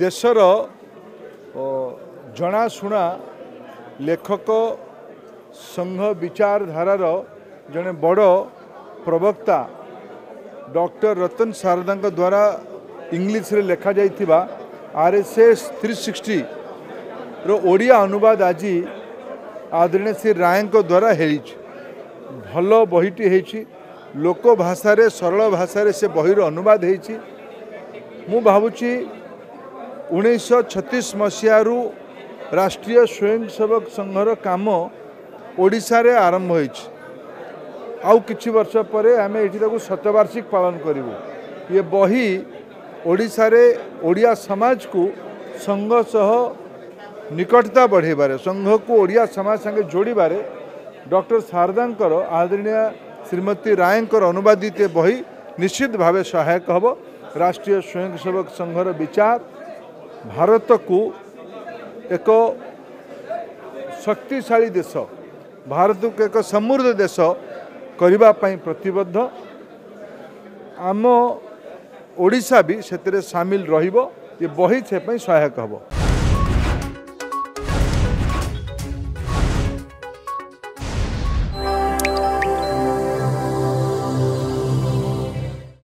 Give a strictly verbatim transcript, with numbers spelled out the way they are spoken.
देशर जनाशुना लेखक संघ विचारधारार जड़े बड़ प्रवक्ता डॉक्टर रतन शारदा द्वारा इंग्लिश रे लेखा जा आरएसएस तीन सौ साठ रो ओडिया अनुवाद आज आदरणीय श्री राय द्वारा हेरिछ भल बहीटी हेछि लोक भाषा रे सरल भाषा रे से बहिर अनुवाद हेछि। मु भावुछि उन्नीस सौ छत्तीस मसीहारू राष्ट्रीय स्वयं सेवक संघर काम ओडिशा रे आरंभ होइछि। आउ किछि वर्ष परे आमे एठी ताकू शतवार्षिक पालन करिवो। ये बही ओडिशा रे ओडिया समाज को संघ सह निकटता बढ़ेबारे संघ को ओडिया समाज संगे जोड़बारे डॉक्टर शारदांकर आदरणीय श्रीमती रायंकर अनुवादित बही निश्चित भावे सहायक हबो। राष्ट्रीय स्वयंसेवक संघर विचार भारत को एक शक्तिशाली देश भारत को एक समृद्ध देश करने प्रतिबद्ध आम ओडिशा भी से शामिल रही बही से सहायक हबो।